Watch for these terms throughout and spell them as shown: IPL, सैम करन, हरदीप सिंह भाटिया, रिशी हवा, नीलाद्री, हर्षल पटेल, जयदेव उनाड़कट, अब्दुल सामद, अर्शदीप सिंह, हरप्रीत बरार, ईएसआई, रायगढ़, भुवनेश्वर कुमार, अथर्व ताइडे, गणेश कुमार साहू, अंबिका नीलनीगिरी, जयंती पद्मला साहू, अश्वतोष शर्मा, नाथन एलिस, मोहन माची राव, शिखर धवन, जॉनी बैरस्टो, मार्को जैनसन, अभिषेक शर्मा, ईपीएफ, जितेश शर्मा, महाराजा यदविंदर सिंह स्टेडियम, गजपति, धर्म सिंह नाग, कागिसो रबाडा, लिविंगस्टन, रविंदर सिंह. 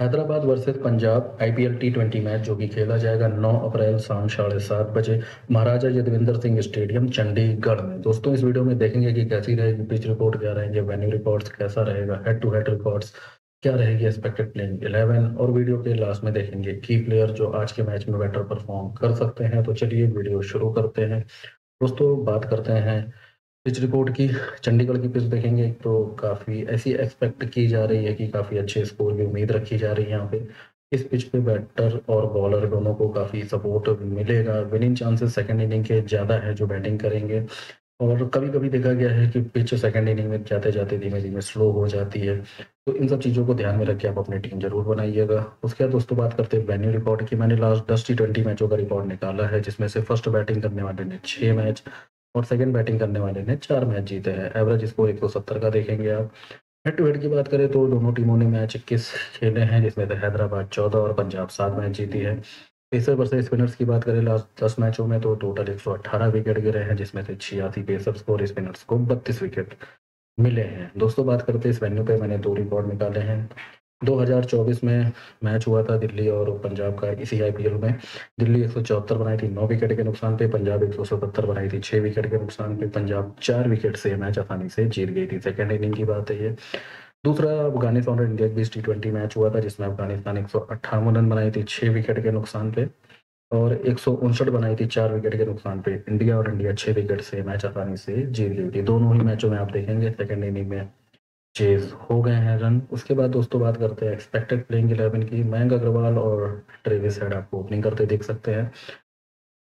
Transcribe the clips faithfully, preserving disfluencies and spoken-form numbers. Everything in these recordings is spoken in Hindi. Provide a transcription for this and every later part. Hyderabad versus Punjab IPL T twenty match जो कि खेला जाएगा नौ अप्रैल शाम साढ़े सात बजे महाराजा यदविंदर सिंह स्टेडियम चंडीगढ़ में। दोस्तों इस वीडियो में देखेंगे कि कैसी रहेगी पिच रिपोर्ट, क्या रहेंगे वेन्यू रिकॉर्ड्स, कैसा रहेगा हेड टू हेड रिकॉर्ड्स, क्या रहेगी एक्सपेक्टेड प्लेइंग इलेवन और वीडियो के लास्ट में देखेंगे की प्लेयर जो आज के मैच में बेटर परफॉर्म कर सकते हैं। तो चलिए वीडियो शुरू करते हैं। दोस्तों बात करते हैं पिच रिपोर्ट की। चंडीगढ़ की पिच देखेंगे तो काफ़ी ऐसी एक्सपेक्ट की जा रही है कि काफ़ी अच्छे स्कोर की उम्मीद रखी जा रही है। यहाँ पे इस पिच पे बैटर और बॉलर दोनों को काफ़ी सपोर्ट मिलेगा। विनिंग चांसेस सेकंड इनिंग के ज़्यादा है जो बैटिंग करेंगे, और कभी कभी देखा गया है कि पिच सेकंड इनिंग में जाते जाते धीमे धीमे स्लो हो जाती है। तो इन सब चीज़ों को ध्यान में रख के आप अपनी टीम जरूर बनाइएगा। उसके बाद दोस्तों बात करते हैं वेन्यू रिकॉर्ड की। मैंने लास्ट दस टी ट्वेंटी मैचों का रिकॉर्ड निकाला है, जिसमें से फर्स्ट बैटिंग करने वाले ने छः मैच और सेकंड बैटिंग करने वाले ने चार मैच जीते हैं। एवरेज स्कोर एक सौ सत्तर का देखेंगे आप। हेड टू हेड की बात करें तो दोनों टीमों ने मैच इक्कीस खेले हैं, जिसमें से हैदराबाद चौदह और पंजाब सात मैच जीती है। पेसर वर्सेस स्पिनर्स की बात करें लास्ट दस मैचों में तो टोटल एक सौ अट्ठारह विकेट गिरे हैं, जिसमें से छियासी पेसर्स को और स्पिनर्स को बत्तीस विकेट मिले हैं। दोस्तों बात करते हैं इस वेन्यू पर मैंने दो रिकॉर्ड निकाले हैं। दो हज़ार चौबीस में मैच हुआ था दिल्ली और पंजाब का, इसी आईपीएल में दिल्ली एक सौ चौहत्तर बनाई थी नौ विकेट के नुकसान पे, पंजाब एक सौ सतहत्तर बनाई थी छः विकेट के नुकसान पे। पंजाब चार विकेट से मैच आसानी से जीत गई थी। सेकंड इनिंग की बात है ये। दूसरा अफगानिस्तान और इंडिया के बीच टी ट्वेंटी मैच हुआ था, जिसमें अफगानिस्तान एक सौ अट्ठावन रन बनाई थी छः विकेट के नुकसान पे और एक सौ उनसठ बनाई थी चार विकेट के नुकसान पे। इंडिया और इंडिया छः विकेट से मैच आसानी से जीत गई थी। दोनों ही मैचों में आप देखेंगे सेकेंड इनिंग में चेज हो गए हैं रन। उसके बाद दोस्तों बात करते हैं एक्सपेक्टेड प्लेइंग इलेवन की। मयंक अग्रवाल और ट्रैविस हेड आपको ओपनिंग करते देख सकते हैं।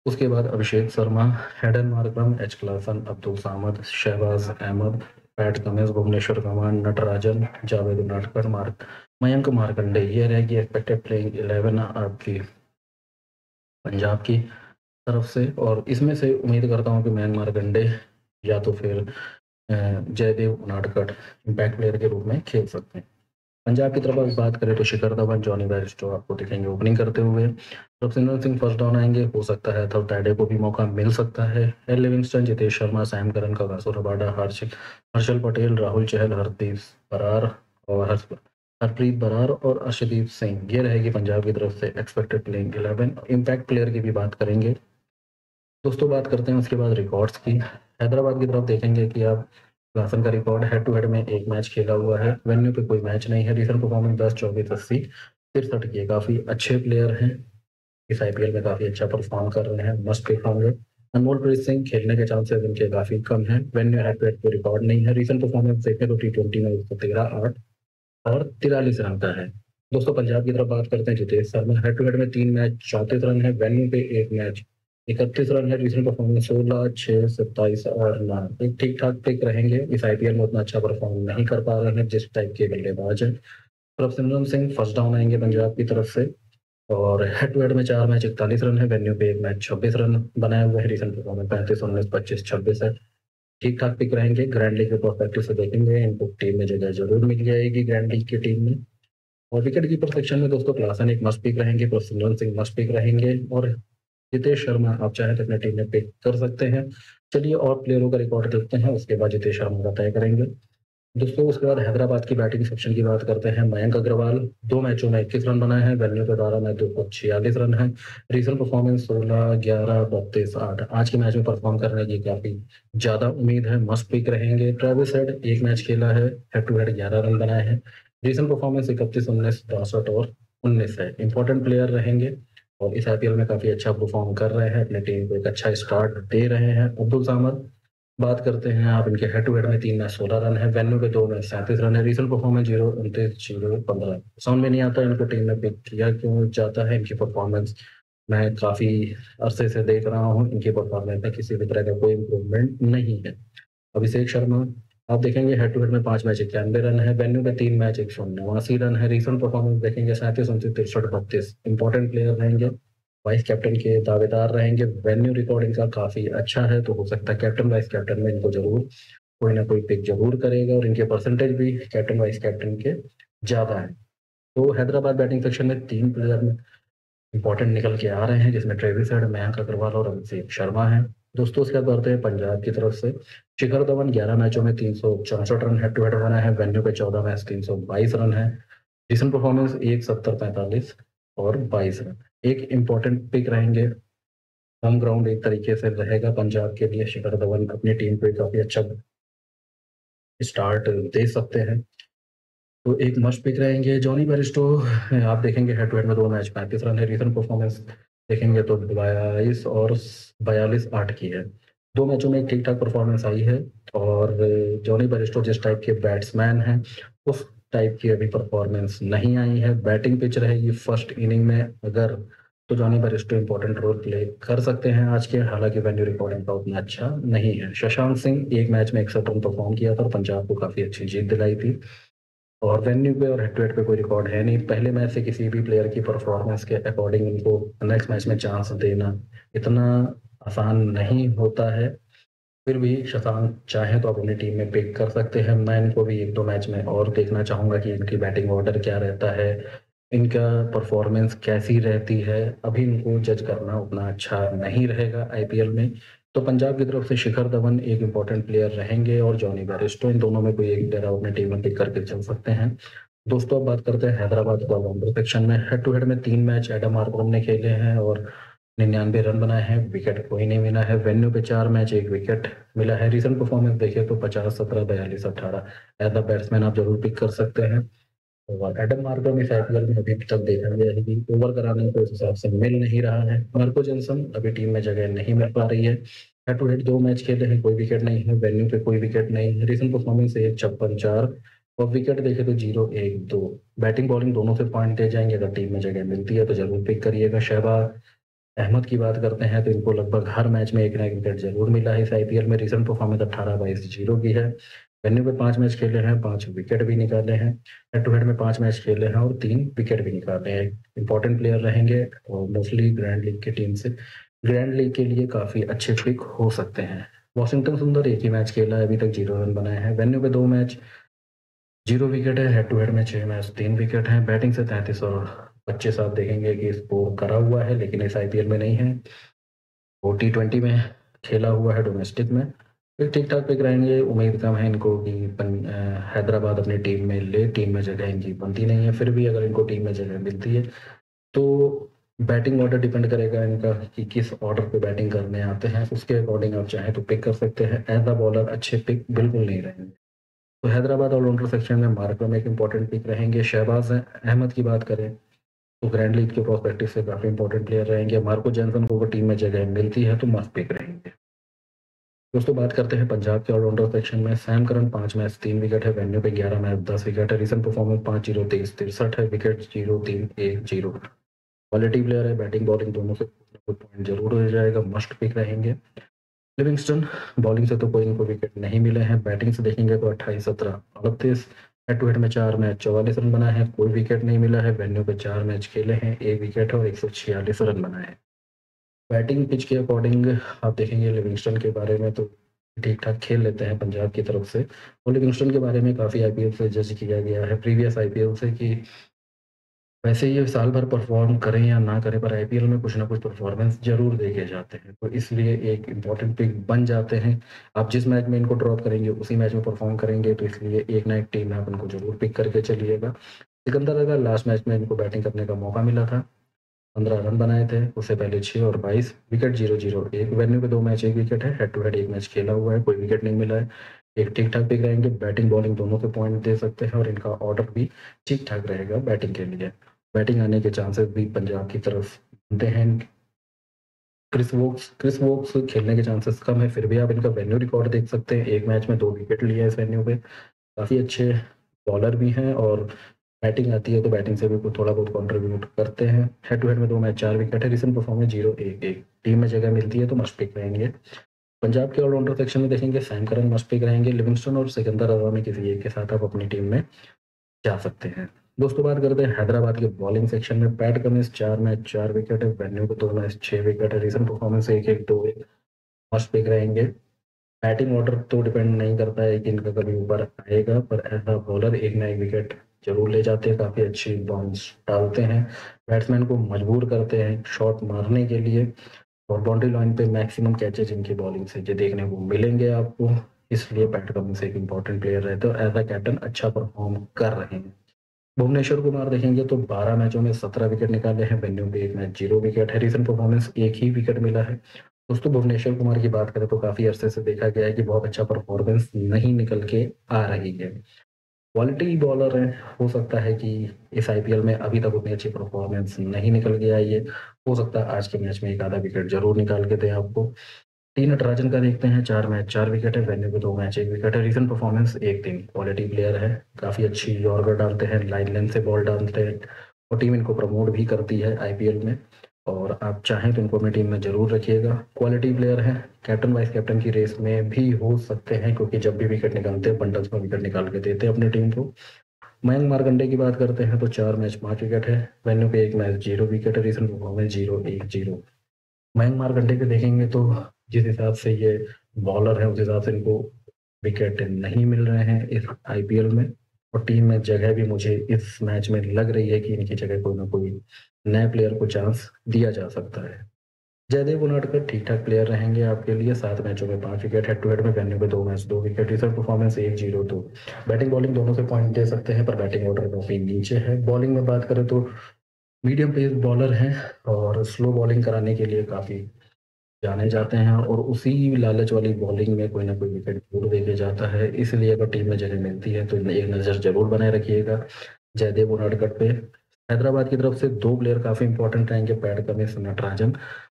उसके बाद अभिषेक शर्मा, Adam Markram, H Klaasen, अब्दुल सामद, Shahbaz Ahmed, Pat Cummins, भुवनेश्वर कुमार, Natarajan, जयदेव उनाड़कट, मार्क मयंक मार्कंडे। ये रहेगी एक्सपेक्टेड प्लेइंग इलेवन आपकी पंजाब की तरफ से। और इसमें से उम्मीद करता हूँ कि मयंक मार्कंडे या तो फिर जयदेव उनाड़कट इम्पैक्ट प्लेयर के रूप में खेल सकते हैं। पंजाब की तरफ अगर बात करें तो शिखर धवन, जॉनी बैरस्टो आपको दिखेंगे ओपनिंग करते हुए। रविंदर सिंह फर्स्ट डाउन आएंगे, हो सकता है अथर्व ताइडे को भी मौका मिल सकता है। लिविंगस्टन, जितेश शर्मा, सैम करन, कागिसो रबाडा, Harshil हर्षल पटेल, Rahul Chahar, Hardeep Brar और हरप्रीत बरार और अर्शदीप सिंह। ये रहेगी पंजाब की तरफ से expected playing eleven. Impact player की भी बात करेंगे। दोस्तों बात करते हैं उसके बाद रिकॉर्ड्स की। हैदराबाद की तरफ देखेंगे कि आप क्लासन का रिकॉर्ड हेड टू हेड में एक मैच खेला हुआ है, वेन्यू पे कोई मैच नहीं है। रिसेंट परफॉर्मेंस दस चौबीस अस्सी तिरसठ की। काफ़ी अच्छे प्लेयर हैं, इस आईपीएल में काफ़ी अच्छा परफॉर्म कर रहे हैं, मस्ट पिक होंगे। अनमोल प्रीत सिंह खेलने के चांसेस इनके काफ़ी कम हैं। वेन्यू हेड टू हेड कोई रिकॉर्ड नहीं है। रिसेंट परफॉर्मेंस देखें तो टी ट्वेंटी में एक सौ तेरह आठ और तिरालीस रन का है। दोस्तों पंजाब की तरफ बात करते हैं जितेश शर्मा, head to head में तीन मैच चौंतीस रन है, वेन्यू पे एक मैच इकतीस रन है। रिसेंट परफॉर्मेंस सोलह छः सत्ताईस और नौ। एक ठीक ठाक पिक रहेंगे, इस आईपीएल में उतना अच्छा परफॉर्म नहीं कर पा रहे हैं जिस टाइप के बल्लेबाज हैं। रविंदर सिंह फर्स्ट डाउन आएंगे पंजाब की तरफ से और हेड टू हेड में चार मैच इकतालीस रन है, वेन्यू पे एक मैच छब्बीस रन बनाए हुए हैं। रिसेंट परफॉर्मेंस पैंतीस उन्नीस पच्चीस छब्बीस है। ठीक ठाक पिक रहेंगे। ग्रैंड लीग के परस्पेक्टिव से देखेंगे इनको टीम में जगह जरूर मिल जाएगी ग्रैंड लीग की टीम में। और विकेट कीपर सेक्शन में दोस्तों क्लासन एक मस्ट पिक रहेंगे, रविंदर सिंह मस्ट पिक रहेंगे और जितेश शर्मा आप चाहे तो अपने टीम में पिक कर सकते हैं। चलिए और प्लेयरों का रिकॉर्ड देखते हैं, उसके बाद जितेश शर्मा का तय करेंगे। दोस्तों उसके बाद हैदराबाद की बैटिंग सेक्शन की बात करते हैं। मयंक अग्रवाल दो मैचों में इक्कीस रन बनाए हैं, वेन्यू पे बारह मैच दो सौ छियालीस रन है। रिसेंट परफॉर्मेंस सोलह ग्यारह बत्तीस आठ। आज के मैच में परफॉर्म करने की काफ़ी ज़्यादा उम्मीद है, मस्ट पिक रहेंगे। ट्रैविस हेड एक मैच खेला है, हेड टू हेड ग्यारह रन बनाए हैं। रिसेंट परफॉर्मेंस इकतीस उन्नीस बासठ और उन्नीस है। इंपॉर्टेंट प्लेयर रहेंगे और इस आईपीएल में काफ़ी अच्छा परफॉर्म कर रहे हैं, अपने टीम को एक अच्छा स्टार्ट दे रहे हैं। अब्दुल सामद बात करते हैं आप, इनके हेड टू हेड में तीन मैच सोलह रन है, वेन्यू पे दो मैच सैंतीस रन है। रिसेंट परफॉर्मेंस जीरो उनतीस जीरो पंद्रह। समझ में नहीं आता इनको टीम में पिक किया क्यों जाता है। इनकी परफॉर्मेंस मैं काफ़ी अरसे से देख रहा हूँ, इनकी परफॉर्मेंस में किसी भी तरह का कोई इम्प्रूवमेंट नहीं है। अभिषेक शर्मा आप देखेंगे हेड टू हेड में पांच मैच इक्यानवे रन है, वेन्यू पे तीन मैच एक सौ नवासी रन है। रिसेंट परफॉर्मेंस देखेंगे सैंतीस उनतीस तिरसठ बत्तीस। इंपॉर्टेंट प्लेयर रहेंगे, वाइस कैप्टन के दावेदार रहेंगे। वेन्यू रिकॉर्ड इनका काफी अच्छा है, तो हो सकता है कैप्टन वाइस कैप्टन में इनको जरूर कोई ना कोई पिक जरूर करेगा और इनके परसेंटेज भी कैप्टन वाइस कैप्टन के ज्यादा है। तो हैदराबाद बैटिंग सेक्शन में तीन प्लेयर में इंपॉर्टेंट निकल के आ रहे हैं, जिसमें ट्रैविस हेड, मयंक अग्रवाल और अभिषेक शर्मा है। दोस्तों उसके बाद बढ़ते हैं पंजाब की तरफ से। शिखर धवन ग्यारह मैचों में तीन सौ चौसठ रन हेड टू हेड बना है, वेन्यू पे चौदह मैच तीन सौ बाईस रन है। डिसेंट परफॉर्मेंस एक सत्तर पैंतालीस और बाईस रन एक इम्पोर्टेंट पिक रहेंगे। होम ग्राउंड एक तरीके से रहेगा पंजाब के लिए। शिखर धवन अपनी टीम को काफी अच्छा स्टार्ट दे सकते हैं, तो एक मस्ट पिक रहेंगे। जॉनी बैरस्टो आप देखेंगे हेड टू हेड में दो मैच पैंतीस रन है, रीसेंट परफॉर्मेंस देखेंगे तो बाईस और बयालीस आठ की है। दो मैचों में ठीक ठाक परफॉर्मेंस आई है और जॉनी बैरस्टो जिस टाइप के बैट्समैन हैं उस टाइप की अभी परफॉर्मेंस नहीं आई है। बैटिंग पिच रहेगी फर्स्ट इनिंग में अगर तो जॉनी बैरस्टो important role play कर सकते हैं आज के, हालांकि वेन्यू रिकॉर्डिंग का उतना अच्छा नहीं है। शशांक सिंह एक मैच में इकसठ रन परफॉर्म किया था और पंजाब को काफ़ी अच्छी जीत दिलाई थी और वेन्यू पे और हेड टू हेड पे कोई रिकॉर्ड है नहीं। पहले मैच से किसी भी प्लेयर की परफॉर्मेंस के अकॉर्डिंग उनको नेक्स्ट मैच में चांस देना इतना आसान नहीं होता है। फिर भी शशांक चाहे तो आप अपनी टीम में पिक कर सकते हैं। मैं इनको भी एक दो मैच में और देखना चाहूँगा कि इनकी बैटिंग ऑर्डर क्या रहता है, इनका परफॉर्मेंस कैसी रहती है। अभी इनको जज करना उतना अच्छा नहीं रहेगा आईपीएल में। तो पंजाब की तरफ से शिखर धवन एक इम्पॉर्टेंट प्लेयर रहेंगे और जॉनी बैरस्टो, इन दोनों में कोई एक प्लेयर अपने टीम में पिक करके चल सकते हैं। दोस्तों अब बात करते हैं हैदराबाद का सेक्शन में। हेड टू हेड में तीन मैच एडम मार्करम ने खेले हैं और निन्यानवे रन बनाए हैं, विकेट कोई नहीं मिला है। वेन्यू पे चार मैच एक विकेट मिला है। रीसेंट परफॉर्मेंस देखिए तो पचास सत्रह बयालीस अट्ठारह एज अ बैट्समैन आप जरूर पिक कर सकते हैं। और एडम मार्करम इस आईपीएल में अभी तक देखा गया है कि ओवर कराने को उस हिसाब से मिल नहीं रहा है। मार्को जैनसन अभी टीम में जगह नहीं मिल पा रही है। हेड टू हेड दो मैच खेले हैं, कोई विकेट नहीं है। वेन्यू पे कोई विकेट नहीं है। रीसेंट परफॉर्मेंस एक छप्पन चार और विकेट देखे तो जीरो एक दो। बैटिंग बॉलिंग दोनों से पॉइंट दे जाएंगे, अगर टीम में जगह मिलती है तो जरूर पिक करिएगा। शहबाज अहमद की बात करते हैं तो इनको लगभग हर मैच में एक ना एक विकेट जरूर मिला है इस आईपीएल में। रीसेंट परफॉर्मेंस अट्ठारह बाईस जीरो की है। वेन्यू पे पांच मैच खेले हैं, पांच विकेट भी निकाले हैं। हेड टू हेड में पांच मैच खेले हैं और तीन विकेट भी निकाले हैं। इंपॉर्टेंट प्लेयर रहेंगे और मोस्टली ग्रैंड लीग की टीम से ग्रैंड लीग के लिए काफी अच्छे पिक हो सकते हैं। वाशिंगटन सुंदर एक ही मैच खेला है, अभी तक जीरो रन बनाए हैं। वेन्यू पे दो मैच जीरो विकेट है। हेड टू हेड में छह मैच तीन विकेट है। बैटिंग से तैंतीस और पच्चीस आप देखेंगे कि स्कोर करा हुआ है लेकिन इस आईपीएल में नहीं है, वो टी ट्वेंटी में खेला हुआ है डोमेस्टिक में। फिर ठीक ठाक पिक रहेंगे। उम्मीद कम है इनको कि हैदराबाद अपनी टीम में ले, टीम में जगह इनकी बनती नहीं है। फिर भी अगर इनको टीम में जगह मिलती है तो बैटिंग ऑर्डर डिपेंड करेगा इनका कि किस ऑर्डर पे बैटिंग करने आते हैं, उसके अकॉर्डिंग आप चाहें तो पिक कर सकते हैं। एज अ बॉलर अच्छे पिक बिल्कुल नहीं रहेंगे। तो हैदराबाद ऑलराउंडर सेक्शन में मार्करम एक इम्पॉर्टेंट पिक रहेंगे। शहबाज अहमद की बात करें तो ग्रैंड लीग के प्रोस्पेक्टिव से काफ़ी इंपॉर्टेंट प्लेयर रहेंगे। मार्को जैनसन को टीम में जगह मिलती है तो मस्त पिक रहेंगे। दोस्तों बात करते हैं पंजाब के ऑलराउंडर सेक्शन में। सैम करन पांच मैच तीन विकेट है। वेन्यू पे ग्यारह मैच दस विकेट है। रीसेंट परफॉर्मेंस पाँच जीरो तेईस तिरसठ है। विकेट जीरो तीन एक जीरो। क्वालिटी प्लेयर है, बैटिंग बॉलिंग दोनों से पॉइंट जरूर हो जाएगा, मस्ट पिक रहेंगे। लिविंगस्टन बॉलिंग से तो कोई इनको विकेट नहीं मिले हैं। बैटिंग से देखेंगे तो अट्ठाईस सत्रह अड़तीस। हेड टू हेड में चार मैच चौवालीस रन बनाए हैं, कोई विकेट नहीं मिला है। वेन्यू पे चार मैच खेले हैं, एक विकेट और एक सौ छियालीस रन बनाए हैं। बैटिंग पिच के अकॉर्डिंग आप देखेंगे लिविंगस्टन के बारे में तो ठीक ठाक खेल लेते हैं पंजाब की तरफ से। और लिविंगस्टन के बारे में काफ़ी आईपीएल से जज किया गया है प्रीवियस आईपीएल से कि वैसे ये साल भर परफॉर्म करें या ना करें पर आईपीएल में कुछ ना कुछ परफॉर्मेंस जरूर देखे जाते हैं, तो इसलिए एक इम्पॉर्टेंट पिक बन जाते हैं। आप जिस मैच में इनको ड्रॉप करेंगे उसी मैच में परफॉर्म करेंगे, तो इसलिए एक ना एक टीम में आप इनको जरूर पिक करके चलिएगा। सिकंदर अवामी लास्ट मैच में इनको बैटिंग करने का मौका मिला था, पंद्रह रन बनाए थे। उससे पहले छः और बाईस विकेट जीरो जीरो एक। वेन्यू पे दो मैच एक विकेट है। हेड टू हेड एक मैच खेला हुआ है, कोई विकेट नहीं मिला है। एक ठीक ठाक पिक रहेंगे, बैटिंग बॉलिंग दोनों पे पॉइंट दे सकते हैं और इनका ऑर्डर भी ठीक ठाक रहेगा बैटिंग के लिए। बैटिंग आने के चांसेस भी पंजाब की तरफ बनते हैं। क्रिस वोक्स क्रिस वोक्स खेलने के चांसेस कम है, फिर भी आप इनका वेन्यू रिकॉर्ड देख सकते हैं। एक मैच में दो विकेट लिए है इस वेन्यू पे। काफ़ी अच्छे बॉलर भी हैं और बैटिंग आती है तो बैटिंग से भी कुछ थोड़ा बहुत कंट्रीब्यूट करते हैं। हेड टू हेड में दो मैच चार विकेट है। रीसेंट परफॉर्मेंस जीरो एक एक। टीम में जगह मिलती है तो मस्ट पिक रहेंगे। पंजाब के ऑलराउंडर सेक्शन में देखेंगे सैम करन मस्ट पिक रहेंगे। लिविंगस्टन और सिकंदर अवामी किसी एक के साथ आप अपनी टीम में जा सकते हैं। दोस्तों बात करते हैं हैदराबाद के बॉलिंग सेक्शन में। पैट कमिंस चार मैच चार विकेट है। वेन्यू को दो मैच छः विकेट है। रीसेंट परफॉर्मेंस एक एक दो एक मस्ट पिक रहेंगे। बैटिंग ऑर्डर तो डिपेंड नहीं करता है कि इनका कभी ऊपर आएगा, पर एज अ बॉलर एक ना एक विकेट जरूर ले जाते हैं, काफ़ी अच्छी बाउंस डालते हैं, बैट्समैन को मजबूर करते हैं शॉट मारने के लिए। और बाउंड्री लाइन पे मैक्सिमम कैचेज इनकी बॉलिंग से जो देखने को मिलेंगे आपको, इसलिए पैट कमिंस एक इम्पॉर्टेंट प्लेयर रहते हैं और एज अ कैप्टन अच्छा परफॉर्म कर रहे हैं। भुवनेश्वर कुमार देखेंगे तो बारह मैचों में सत्रह विकेट निकाले हैं, वेन्यू में एक मैच जीरो विकेट है, रिसेंट परफॉर्मेंस एक ही विकेट मिला है। दोस्तों भुवनेश्वर कुमार की बात करें तो काफी अरसे से देखा गया है कि बहुत अच्छा परफॉर्मेंस नहीं निकल के आ रही है, क्वालिटी बॉलर है, हो सकता है कि इस आईपीएल में अभी तक उतनी अच्छी परफॉर्मेंस नहीं निकल के आई है, हो सकता है आज के मैच में एक आधा विकेट जरूर निकाल के दें आपको। टी नटराजन का देखते हैं, चार मैच चार विकेट है, वेन्यू पे दो मैच एक विकेट है, रिसेंट परफॉर्मेंस एक दिन, क्वालिटी प्लेयर है, काफ़ी अच्छी यॉर्कर डालते हैं, लाइन लेंथ से बॉल डालते हैं और टीम इनको प्रमोट भी करती है आईपीएल में, और आप चाहें तो इनको अपनी टीम में जरूर रखिएगा, क्वालिटी प्लेयर है, कैप्टन वाइस कैप्टन की रेस में भी हो सकते हैं क्योंकि जब भी विकेट निकालते हैं बंडल्स में विकेट निकाल के देते हैं अपनी टीम को। मयंक मार्कंडे की बात करते हैं तो चार मैच पाँच विकेट है, वेन्यू पे एक मैच जीरो विकेट है, रिसेंट परफॉर्मेंस जीरो एक जीरो। मयंक मार्कंडे पे देखेंगे तो जिस हिसाब से ये बॉलर है उस हिसाब से इनको विकेट नहीं मिल रहे हैं इस आईपीएल में, और टीम में जगह भी मुझे इस मैच में लग रही है कि इनकी जगह कोई ना कोई नए प्लेयर को चांस दिया जा सकता है। जयदेव उनाड़कट ठीक ठाक प्लेयर रहेंगे आपके लिए, सात मैचों में पांच विकेट, हेड टू हेड में वेन्यू पे दो मैच दो विकेट, रिसेंट परफॉर्मेंस एक जीरो दो। बैटिंग बॉलिंग दोनों से पॉइंट दे सकते हैं पर बैटिंग ऑर्डर काफी नीचे है। बॉलिंग में बात करें तो मीडियम पेस बॉलर हैं और स्लो बॉलिंग कराने के लिए काफी जाने जाते हैं, और उसी लालच वाली बॉलिंग में कोई ना कोई विकेट दूर देके जाता है, इसलिए अगर टीम में जगह मिलती है तो एक नज़र जरूर बनाए रखिएगा जयदेव उनाड़कट पे। हैदराबाद की तरफ से दो प्लेयर काफ़ी इंपॉर्टेंट रहेंगे, पैट कमिंस नटराजन,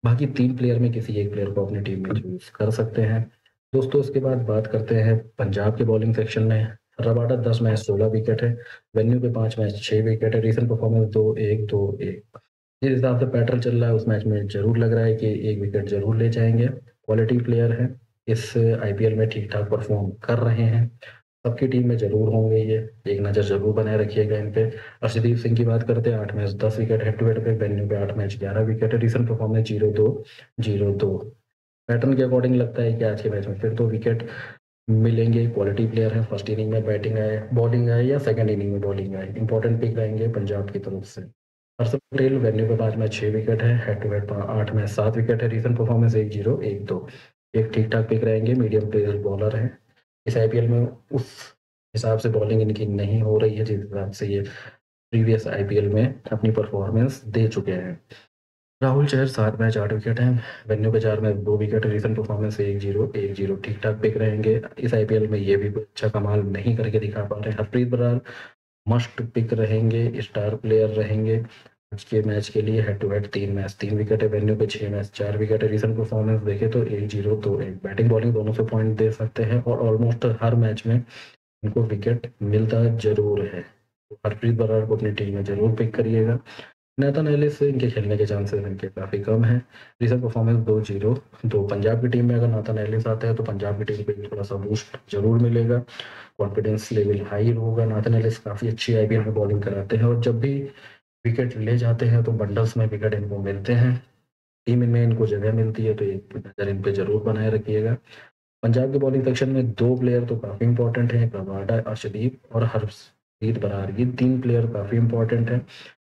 बाकी तीन प्लेयर में किसी एक प्लेयर को अपनी टीम में चूज कर सकते हैं। दोस्तों उसके बाद बात करते हैं पंजाब के बॉलिंग सेक्शन में, रबाडा दस मैच सोलह विकेट है, वेन्यू पे पाँच मैच छः विकेट है, रिसेंट परफॉर्मेंस दो एक दो एक। जिस हिसाब से पैटर्न चल रहा है उस मैच में जरूर लग रहा है कि एक विकेट जरूर ले जाएंगे, क्वालिटी प्लेयर है, इस आईपीएल में ठीक ठाक परफॉर्म कर रहे हैं, सबकी टीम में जरूर होंगे ये, एक नज़र जरूर बनाए रखिएगा इन पे। अर्शदीप सिंह की बात करते हैं, आठ मैच दस विकेट, हेड टू हेड पे वेन्यू पे आठ मैच ग्यारह विकेट है, रिसेंट परफॉर्मेंस जीरो दो जीरो दो। पैटर्न के अकॉर्डिंग लगता है कि आज के मैच में फिर दो विकेट मिलेंगे, क्वालिटी प्लेयर है, फर्स्ट इनिंग में बैटिंग आए बॉलिंग आए या सेकेंड इनिंग में बॉलिंग आए, इंपॉर्टेंट पिक रहेंगे पंजाब की तरफ से। हर्षद पटेल वेन्यू पे पाँच मैच छः विकेट है, हेड टू हेड आठ मैच सात विकेट है, रिसेंट परफॉर्मेंस एक जीरो एक दो, एक ठीक ठाक पिक रहेंगे, मीडियम पेस बॉलर हैं, इस आईपीएल में उस हिसाब से बॉलिंग इनकी नहीं हो रही है जिस हिसाब से ये प्रीवियस आईपीएल में अपनी परफॉर्मेंस दे चुके हैं। राहुल चेहर सात मैच आठ विकेट हैं, वेन्यू पे चार मैच दो विकेट है, रिसेंट परफॉर्मेंस एक जीरो एक जीरो, ठीक ठाक पिक रहेंगे, इस आईपीएल में ये भी अच्छा कमाल नहीं करके दिखा पा रहे हैं। हरप्रीत बरार मस्ट पिक रहेंगे, स्टार प्लेयर रहेंगे आज के मैच के लिए, हेड टू हेड तीन मैच तीन विकेट है, वेन्यू पे छः मैच चार विकेट है, रिसेंट परफॉर्मेंस देखे तो एक जीरो दो एक। बैटिंग बॉलिंग दोनों से पॉइंट दे सकते हैं और ऑलमोस्ट हर मैच में इनको विकेट मिलता जरूर है, तो हरप्रीत बरार को अपनी टीम में जरूर पिक करिएगा। नाथन एलिस से इनके खेलने के चांसेस इनके काफ़ी कम हैं, रिसेंट परफॉर्मेंस दो जीरो दो। पंजाब की टीम में अगर नाथन एलिस आते हैं तो पंजाब की टीम पे थोड़ा सा बूस्ट जरूर मिलेगा, कॉन्फिडेंस लेवल हाई होगा। नाथन एलिस काफ़ी अच्छी आईपीएल में बॉलिंग कराते हैं और जब भी विकेट ले जाते हैं तो बंडल्स में विकेट इनको मिलते हैं, टीम इनमें इनको जगह मिलती है, तो एक नज़र इन पर जरूर बनाए रखिएगा। पंजाब के बॉलिंग सेक्शन में दो प्लेयर तो काफ़ी इंपॉर्टेंट हैं, रबाडा अर्शदीप और हरप्रीत बरार, ये तीन प्लेयर काफ़ी इंपॉर्टेंट हैं,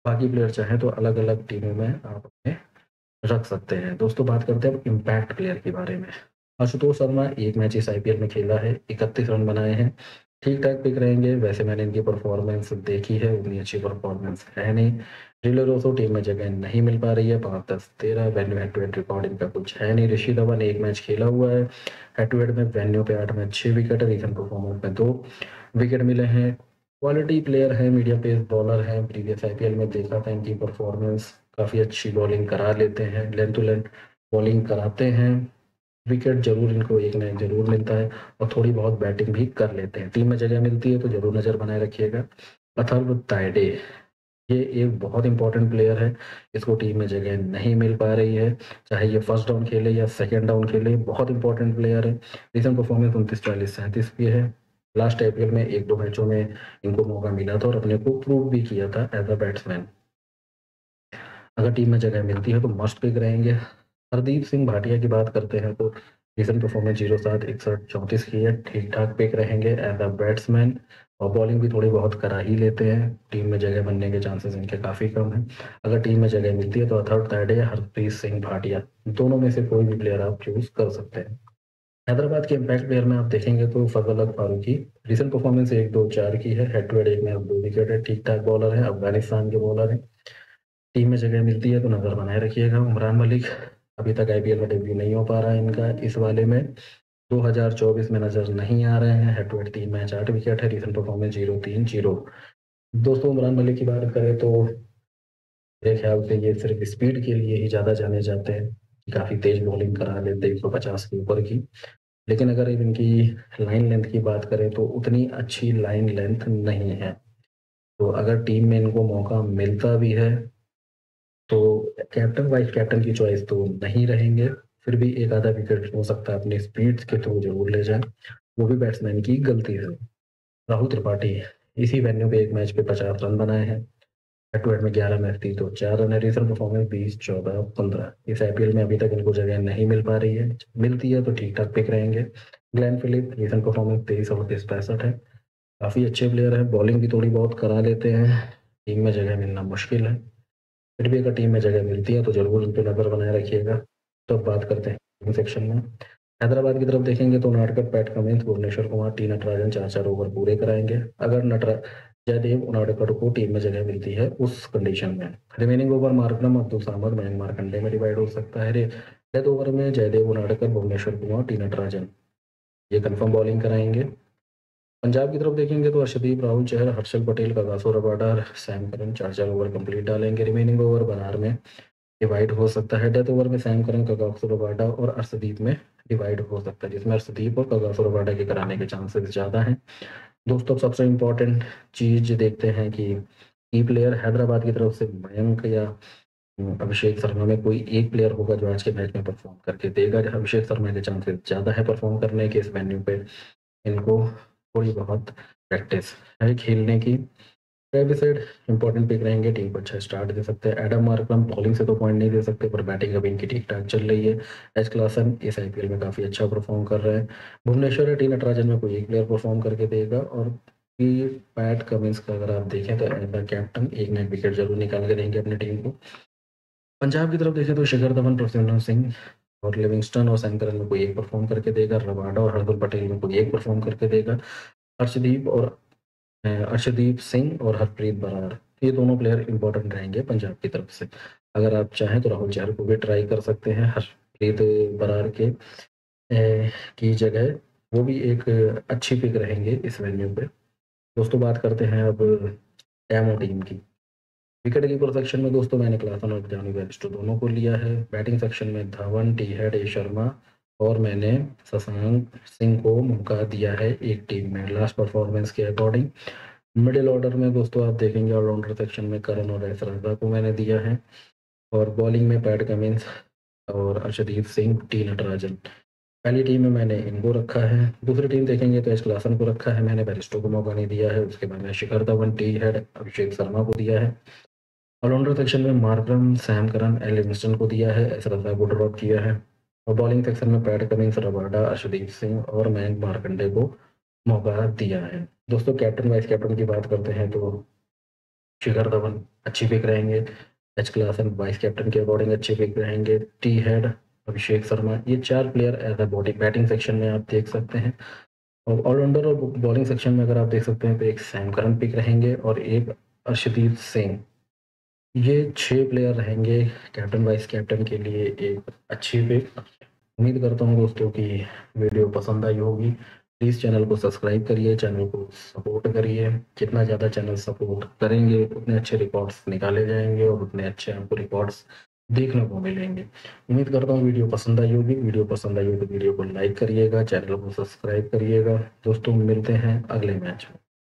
बाकी प्लेयर चाहे तो अलग अलग टीमों में आप अपने रख सकते हैं। दोस्तों बात करते हैं इम्पैक्ट प्लेयर के बारे में। अश्वतोष शर्मा एक मैच इस आईपीएल में खेला है, इकतीस रन बनाए हैं, ठीक ठाक पिक रहेंगे, वैसे मैंने इनकी परफॉर्मेंस देखी है उतनी अच्छी परफॉर्मेंस है नहीं, रिलर ओसो टीम में जगह नहीं मिल पा रही है, पाँच दस तेरह venue head to head record इनका कुछ है नहीं। रिशी हवा ने एक मैच खेला हुआ है, हेड टू हेड में वेन्यू पे आठ मैच छः विकेट है, रिसेंट परफॉर्मेंस में दो विकेट मिले हैं, क्वालिटी प्लेयर है, मीडियम पेस बॉलर है, प्रीवियस आईपीएल में देखा था इनकी परफॉर्मेंस, काफ़ी अच्छी बॉलिंग करा लेते हैं, लेंथ टू लेंथ बॉलिंग कराते हैं, विकेट जरूर इनको एक ना एक जरूर मिलता है और थोड़ी बहुत बैटिंग भी कर लेते हैं, टीम में जगह मिलती है तो जरूर नज़र बनाए रखिएगा। अथर्व ताइडे ये एक बहुत इंपॉर्टेंट प्लेयर है, इसको टीम में जगह नहीं मिल पा रही है, चाहे ये फर्स्ट डाउन खेले या सेकेंड डाउन खेले, बहुत इंपॉर्टेंट प्लेयर है, रिसेंट परफॉर्मेंस उनतीस चालीस सैंतीस की है, लास्ट आईपीएल में एक दो मैचों में इनको मौका मिला था और अपने को प्रूव भी किया था एज अ बैट्समैन, अगर टीम में जगह मिलती है तो मस्ट पिक रहेंगे। हरदीप सिंह भाटिया की बात करते हैं तो रिसेंट परफॉर्मेंस जीरो सात इकसठ चौंतीस की है, ठीक ठाक पिक रहेंगे एज अ बैट्समैन और बॉलिंग भी थोड़ी बहुत करा ही लेते हैं, टीम में जगह बनने के चांसेस इनके काफ़ी कम हैं, अगर टीम में जगह मिलती है तो अथर्व ताइडे या हरप्रीत सिंह भाटिया दोनों में से कोई भी प्लेयर आप चूज कर सकते हैं। हैदराबाद के इम्पैक्ट प्लेयर में आप देखेंगे तो फजल हक पारू की रिसेंट परफॉर्मेंस एक दो चार की है, हेड टू हेड एक में अब दो विकेट है, ठीक ठाक बॉलर है, अफगानिस्तान के बॉलर है, टीम में जगह मिलती है तो नजर बनाए रखिएगा। उमरान मलिक अभी तक आईपीएल में डेब्यू नहीं हो पा रहा है इनका, इस वाले में दो हज़ार चौबीस में नजर नहीं आ रहे हैं, हेड टू हेड तीन मैच आठ विकेट है, रिसेंट परफॉर्मेंस जीरो तीन जीरो। दोस्तों उमरान मलिक की बात करें तो मेरे ख्याल से ये सिर्फ स्पीड के लिए ही ज़्यादा जाने जाते हैं, काफ़ी तेज बॉलिंग करा लेते हैं एक सौ पचास के ऊपर की, लेकिन अगर इनकी लाइन लेंथ की बात करें तो उतनी अच्छी लाइन लेंथ नहीं है। तो अगर टीम में इनको मौका मिलता भी है तो कैप्टन वाइस कैप्टन की चॉइस तो नहीं रहेंगे, फिर भी एक आधा विकेट हो सकता है अपनी स्पीड के थ्रू जरूर ले जाए, वो भी बैट्समैन की गलती है। राहुल त्रिपाठी इसी वेन्यू पे एक मैच पे पचास रन बनाए हैं, हेड टू हेड में ग्यारह मैच थी तो चार रन है, रिसेंट परफॉर्मेंस बीस चौदह पंद्रह। इस आईपीएल में अभी तक इनको जगह नहीं मिल पा रही है, मिलती है तो ठीक ठाक पिक रहेंगे। ग्लैन फिलिप रिसेंट परफॉर्मेंस तेईस और तेईस पैंसठ है, काफ़ी अच्छे प्लेयर हैं, बॉलिंग भी थोड़ी बहुत करा लेते हैं, टीम में जगह मिलना मुश्किल है, फिर भी अगर टीम में जगह मिलती है तो जरूर उन पर नज़र बनाए रखिएगा। तो अब बात करते हैं सेक्शन में, हैदराबाद की तरफ देखेंगे तो Unadkat, Pat Cummins, भुवनेश्वर कुमार, T Natarajan चार चार ओवर पूरे कराएंगे। अगर नटरा जयदेव उनाड़कट को टीम में जगह मिलती है उस कंडीशन में, remaining over Markram, अब्दुल सामद, Mayank Markande में डिवाइड हो सकता है। डेथ ओवर में जयदेव उनाड़कट, भुवनेश्वर कुमार, टी नटराजन ये कन्फर्म बॉलिंग कराएंगे। पंजाब की तरफ देखेंगे तो Arshdeep, Rahul Chahar, हर्षल पटेल, कागिसो रबाडा, सैम करन चार चार ओवर कंप्लीट डालेंगे। रिमेनिंग ओवर बनार में डिवाइड हो सकता है, डेथ ओवर में सैम करन, कागिसो रबाडा और अर्शदीप में डिवाइड हो सकता है, जिसमें अर्शदीप और कागिसो रबाडा के कराने के चांसेस ज़्यादा हैं। दोस्तों सबसे इम्पोर्टेंट चीज़ देखते हैं कि की प्लेयर हैदराबाद की तरफ से मयंक या अभिषेक शर्मा में कोई एक प्लेयर होगा जो आज के मैच में परफॉर्म करके देगा। अभिषेक शर्मा के चांसेस ज़्यादा है परफॉर्म करने के, इस वेन्यू पे इनको थोड़ी बहुत प्रैक्टिस है खेलने की। ट्रैविस हेड इंपॉर्टेंट पिक रहेंगे, टीम को अच्छा स्टार्ट दे सकते हैं। एडम मार्करम बॉलिंग से तो पॉइंट नहीं दे सकते पर बैटिंग अभी इनकी ठीक ठाक चल रही है। एच क्लासन इस आईपीएल में काफ़ी अच्छा परफॉर्म कर रहे हैं। भुवनेश्वर या टी नटराजन में कोई एक प्लेयर परफॉर्म करके देगा। और पैट कमिंस का अगर आप देखें तो एज द कैप्टन एक ना एक विकेट जरूर निकाल के देंगे अपनी टीम को। पंजाब की तरफ देखें तो शिखर धवन, प्रसन्न सिंह और लिविंगस्टन और सैम करन में कोई एक परफॉर्म करके देगा। रबाडा और हरदीप पटेल में कोई एक परफॉर्म करके देगा। अर्शदीप और अर्शदीप सिंह और हरप्रीत बरार ये दोनों प्लेयर इंपॉर्टेंट रहेंगे पंजाब की तरफ से। अगर आप चाहें तो राहुल चेहर को भी ट्राई कर सकते हैं हरप्रीत बरार के ए, की जगह, वो भी एक अच्छी पिक रहेंगे इस वेन्यू पे। दोस्तों बात करते हैं अब डैमो टीम की। विकेट कीपर सेक्शन में दोस्तों मैंने नाथन और जॉनी बैरस्टो दोनों को लिया है। बैटिंग सेक्शन में Dhawan, T Head, A Sharma और मैंने शशांक सिंह को मौका दिया है एक टीम में लास्ट परफॉर्मेंस के अकॉर्डिंग। मिडिल ऑर्डर में दोस्तों आप देखेंगे ऑलराउंडर सेक्शन में करन और एसराजा को मैंने दिया है, और बॉलिंग में पैट कमिंस और अर्शदीप सिंह, टी नटराजन पहली टीम में मैंने इनको रखा है। दूसरी टीम देखेंगे तो एच क्लासन को रखा है मैंने, बैरिस्टो को मौका नहीं दिया है। उसके बाद में शिखर धवन, टी हेड, अभिषेक शर्मा को दिया है। ऑलराउंडर सेक्शन में मार्करम, सैम करन, लिविंगस्टन को दिया है, एसराजा को ड्रॉप किया है। और बॉलिंग सेक्शन में Pat Cummins, Rabada, अर्शदीप सिंह और मयंक मार्कंडे को मौका दिया है। दोस्तों कैप्टन वाइस कैप्टन की बात करते हैं तो शिखर धवन अच्छी पिक रहेंगे, एच क्लासन वाइस कैप्टन के अकॉर्डिंग अच्छे पिक रहेंगे, टी हेड, अभिषेक शर्मा ये चार player as a body batting section में आप देख सकते हैं। और ऑलराउंडर और बॉलिंग सेक्शन में अगर आप देख सकते हैं तो एक सैम करन पिक रहेंगे और एक अर्शदीप सिंह, ये छः प्लेयर रहेंगे कैप्टन वाइस कैप्टन के लिए एक अच्छी पिक। उम्मीद करता हूँ दोस्तों कि वीडियो पसंद आई होगी। प्लीज़ चैनल को सब्सक्राइब करिए, चैनल को सपोर्ट करिए, जितना ज़्यादा चैनल सपोर्ट करेंगे उतने अच्छे रिकॉर्ड्स निकाले जाएंगे और उतने अच्छे आपको रिकॉर्ड्स देखने को मिलेंगे। उम्मीद करता हूँ वीडियो पसंद आई होगी। वीडियो पसंद आई हो तो वीडियो को लाइक करिएगा, चैनल को सब्सक्राइब करिएगा। दोस्तों मिलते हैं अगले मैच में।